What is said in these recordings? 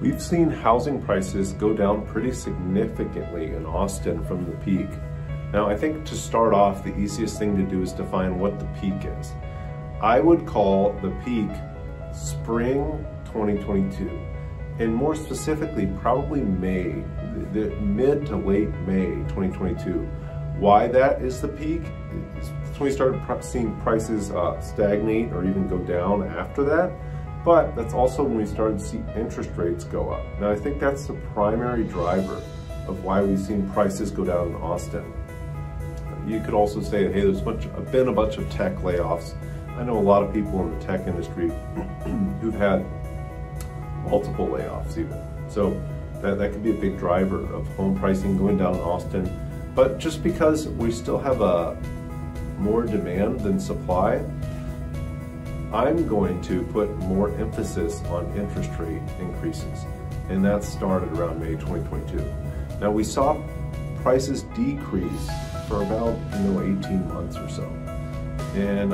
We've seen housing prices go down pretty significantly in Austin from the peak. Now, I think to start off, the easiest thing to do is define what the peak is. I would call the peak spring 2022, and more specifically, probably May, the mid to late May 2022. Why that is the peak? It's when we started seeing prices stagnate or even go down after that. But that's also when we started to see interest rates go up. Now I think that's the primary driver of why we've seen prices go down in Austin. You could also say, hey, there's been a bunch of tech layoffs. I know a lot of people in the tech industry who've had multiple layoffs even. So that could be a big driver of home pricing going down in Austin. But just because we still have more demand than supply, I'm going to put more emphasis on interest rate increases, and that started around May 2022. Now we saw prices decrease for about 18 months or so, and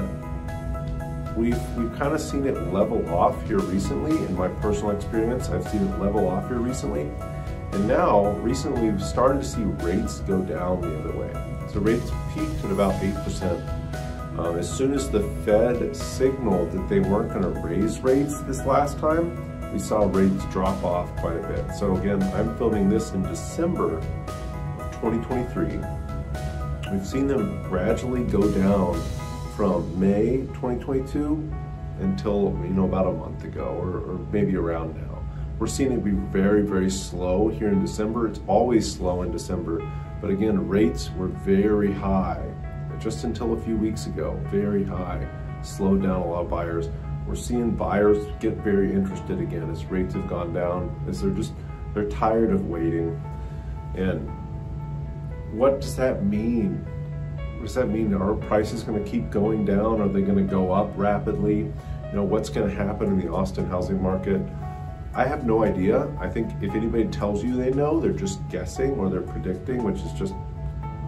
we've kind of seen it level off here recently. In my personal experience, I've seen it level off here recently, and now recently we've started to see rates go down the other way. So rates peaked at about 8%. As soon as the Fed signaled that they weren't going to raise rates this last time, we saw rates drop off quite a bit. So again, I'm filming this in December of 2023. We've seen them gradually go down from May 2022 until about a month ago, or maybe around now. We're seeing it be very, very slow here in December. It's always slow in December, but again, rates were very high. Just until a few weeks ago, very high, slowed down a lot of buyers. We're seeing buyers get very interested again as rates have gone down, as they're tired of waiting. And what does that mean? What does that mean? Are prices going to keep going down? Are they going to go up rapidly? What's going to happen in the Austin housing market? I have no idea. I think if anybody tells you they know, they're just guessing or they're predicting, which is just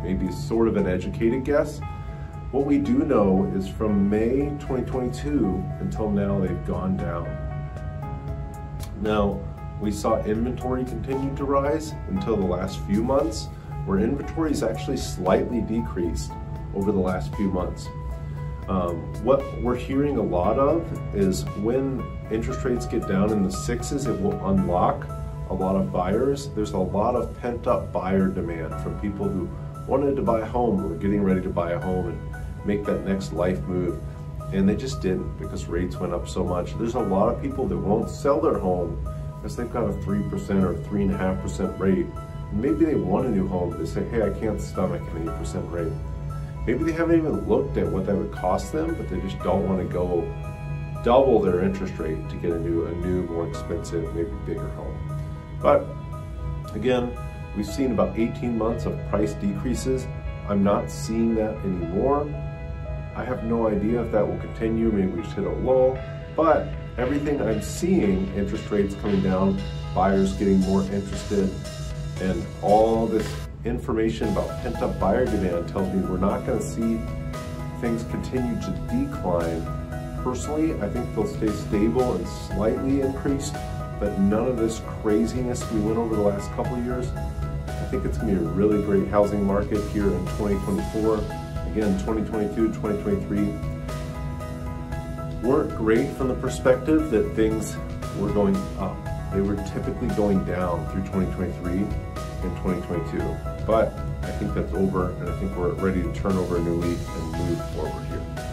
maybe sort of an educated guess. What we do know is from May 2022 until now, they've gone down. Now, we saw inventory continue to rise until the last few months, where inventory is actually slightly decreased over the last few months. What we're hearing a lot of is when interest rates get down in the 6s, it will unlock a lot of buyers. There's a lot of pent-up buyer demand from people who wanted to buy a home, or getting ready to buy a home and make that next life move, and they just didn't because rates went up so much. There's a lot of people that won't sell their home because they've got a 3% or 3.5% rate. Maybe they want a new home, but they say, hey, I can't stomach an 8% rate. Maybe they haven't even looked at what that would cost them, but they just don't want to go double their interest rate to get a new, more expensive, maybe bigger home. But again, we've seen about 18 months of price decreases. I'm not seeing that anymore. I have no idea if that will continue. Maybe we just hit a lull. But everything I'm seeing, interest rates coming down, buyers getting more interested, and all this information about pent-up buyer demand tells me we're not going to see things continue to decline. Personally, I think they'll stay stable and slightly increased, but none of this craziness we went over the last couple of years. I think it's going to be a really great housing market here in 2024. Again, 2022, 2023 weren't great from the perspective that things were going up. They were typically going down through 2023 and 2022. But I think that's over, and I think we're ready to turn over a new leaf and move forward here.